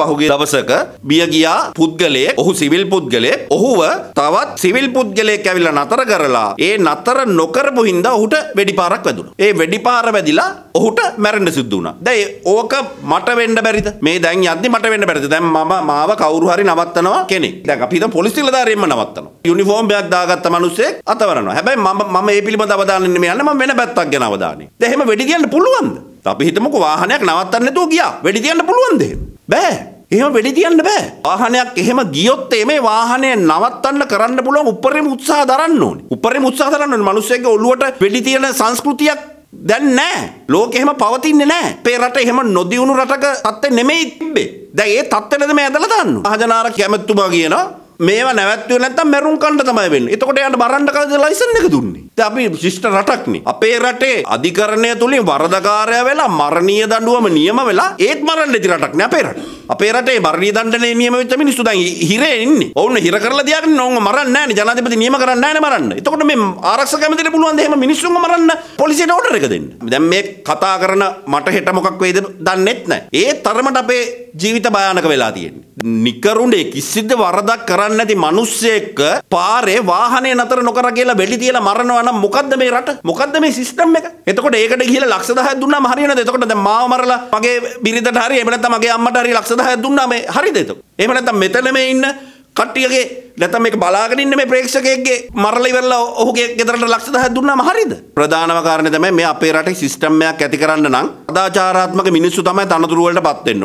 පහුගිය දවසක බිය ගියා පුද්ගලයෙක්, ඔහු සිවිල් පුද්ගලයෙක්. ඔහුව තවත් සිවිල් පුද්ගලයෙක් ඇවිල්ලා නතර කරලා ඒ නතර නොකරපු හින්දා ඔහුට වෙඩිපාරක් වැදුණා. ඒ වෙඩිපාර වැදිලා ඔහුට මැරෙන්න සිද්ධ වුණා. දැන් ඕක මට වෙන්න බැරිද? මේ දැන් යද්දි මට වෙන්න බැරිද? දැන් මම මාව කවුරු හරි නවත්තනවා කෙනෙක්. දැන් අපි හිතමු පොලිස් නිලධාරියෙක්ම නවත්තනවා. යුනිෆෝම් එකක් දාගත්ත මිනිස්සෙක් අතවරනවා. හැබැයි මම මේ පිළිබඳව අවධානය නෙමෙයි යන්නේ, මම වෙන පැත්තක් ගැන අවධානය. දැන් එහෙම වෙඩි තියන්න පුළුවන්ද? අපි හිතමුකෝ වාහනයක් නවත්තන්න නැතුව ගියා. වෙඩි තියන්න පුළුවන්ද එහෙම? බෑ. එහෙම වෙඩි තියන්න බෑ. වාහනයක් එහෙම ගියොත් මේ වාහනය නවත්තන්න කරන්න පුළුවන් උපරිම උත්සාහ දරන්න ඕනේ. උපරිම උත්සාහ දරන්න ඕනේ. මිනිස්සුන්ගේ ඔළුවට වෙඩි තියන සංස්කෘතියක් දැන් නැහැ. ලෝකෙ එහෙම පවතින්නේ නැහැ. අපේ රට එහෙම නොදියුණු රටක තත්ත්වෙ නෙමෙයි තිබ්බේ. දැන් ඒ තත්ත්වෙද මේ ඇදලා දාන්න ඕනේ. මහජනාර කැමැතුමා කියනවා මේවා නැවැත්වුවේ නැත්තම් මැරුම් කන්න තමයි වෙන්නේ. එතකොට යාට බරන්න කවද ලයිසන් එක දුන්නේ? දැන් අපි ශිෂ්ට රටක් නේ. අපේ රටේ අධිකරණය තුලින් වරදකාරයා වෙලා මරණීය දඬුවම නියම වෙලා ඒත් මරන්න ඉති රටක් නේ අපේ රට. අපේ රටේ මරණීය දඬනේ නියම වෙච්ච මිනිස්සු දැන් හිරේ ඉන්නේ. ඔවුන් හිර කරලා තියාගෙන ඕන් මරන්නේ නැහැ නේ. ජනාධිපති නියම කරන්නේ නැහැ නේ මරන්න. එතකොට මේ ආරක්ෂක කමිටියට පුළුවන් ද එහෙම මිනිස්සුන්ව මරන්න පොලිසියට ඕඩර් එක දෙන්න? දැන් මේ කතා කරන මට හෙට මොකක් වෙයිද දන්නේත් නැහැ. ඒ තරමට අපේ ජීවිත භයානක වෙලා තියෙන්නේ. නිකරුණේ කිසිද වරදක් කරන්නේ නැති මිනිස්සෙක් පාරේ වාහනේ නතර නොකර කියලා වෙඩි තියලා මරනවා නම් මොකද්ද මේ රට? මොකද්ද මේ සිස්ටම් එක? එතකොට ඒකට ගිහලා ලක්ෂ 10ක් දුන්නාම හරියනද? එතකොට දැන් මාව මරලා මගේ බිරිඳට හරි එහෙම නැත්නම් මගේ අම්මට හරි ලක්ෂ 10ක් දුන්නාම හරිද එතකොට? එහෙම නැත්නම් මෙතන මේ ඉන්න කට්ටියගේ නැත්නම් මේක බලාගෙන ඉන්න මේ ප්‍රේක්ෂකයෙක්ගේ මරලා ඉවරලා ඔහුගේ ගෙදරට ලක්ෂ 10ක් දුන්නාම හරිද? ප්‍රධානම කාරණේ තමයි මේ අපේ රටේ සිස්ටම් එකක් ඇති කරන්න නම් අදාචාරාත්මක මිනිස්සු තමයි තනතුරු වලටපත් වෙන්නේ.